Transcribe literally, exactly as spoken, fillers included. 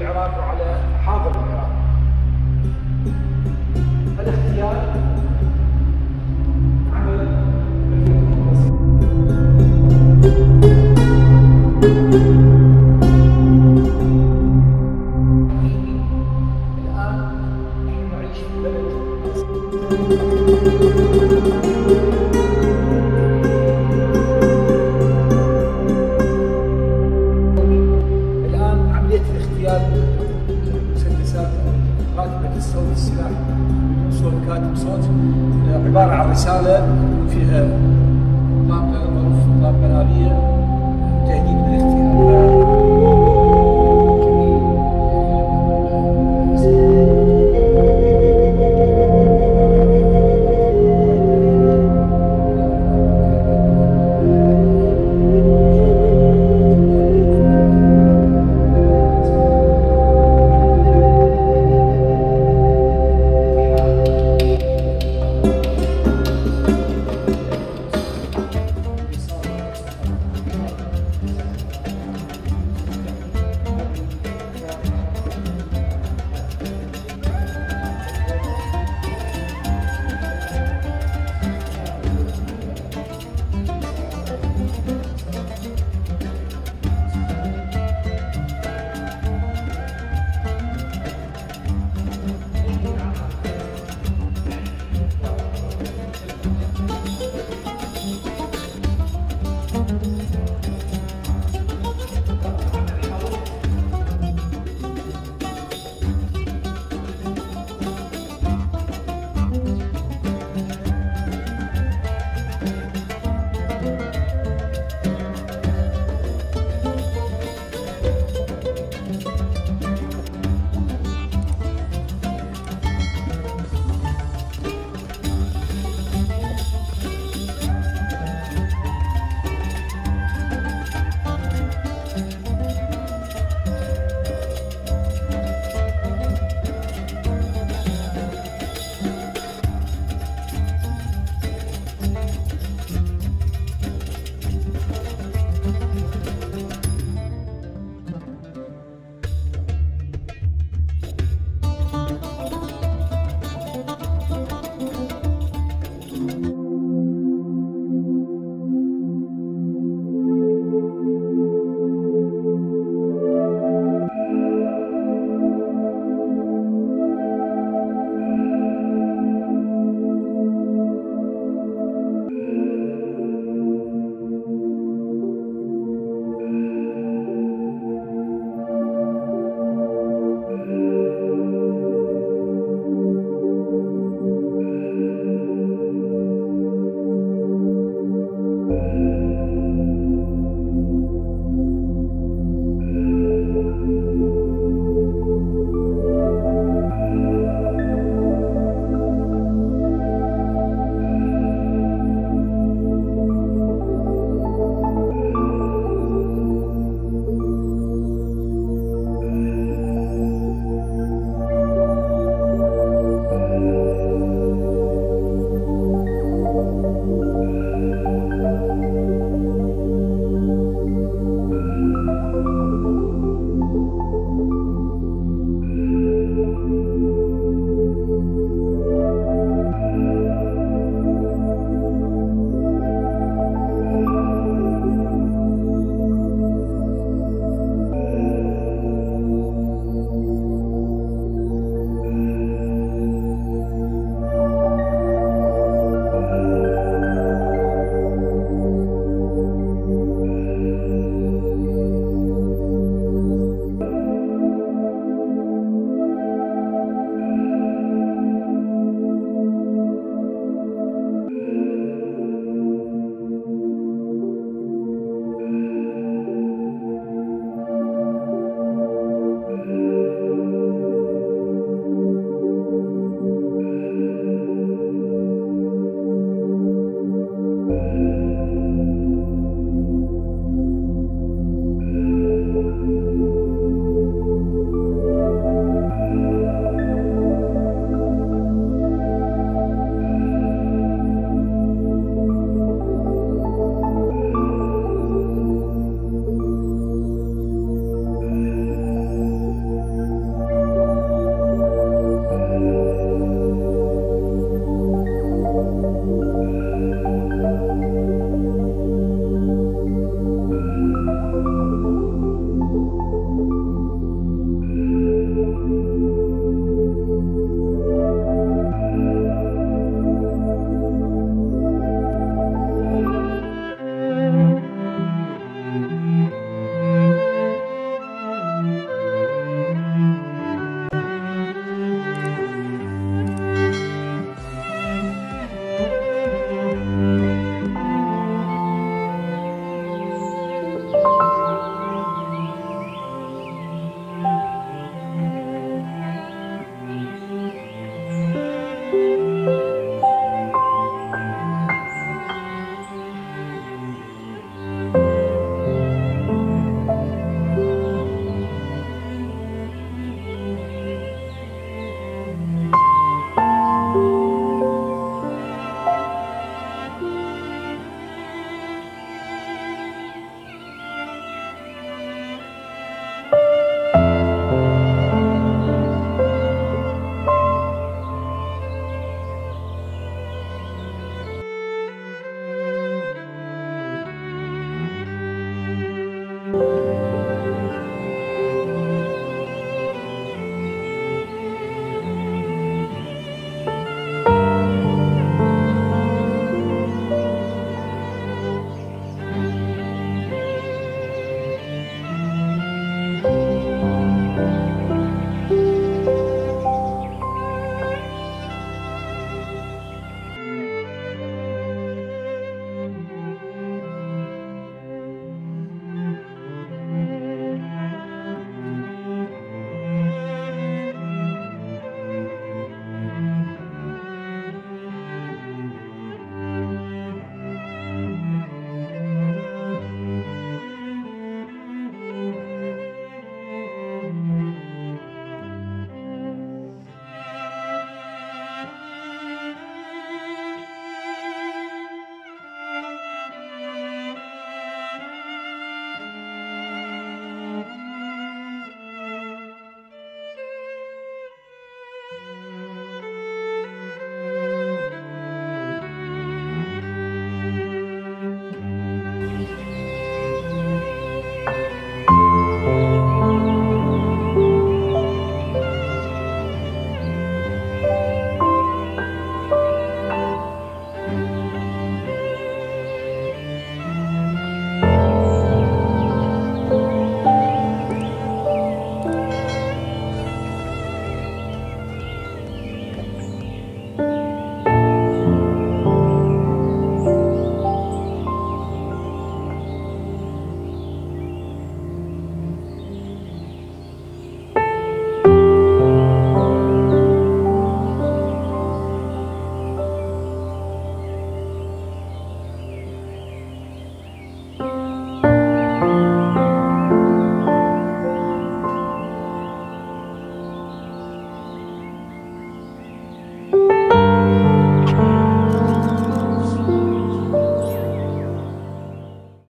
العراق وعلى حاضر العراق. الاختيار عمل بالفكر البسيط. عبارة عن رسالة فيها طلاب غرف، طلاب بلالية، تهديد بالاختيار.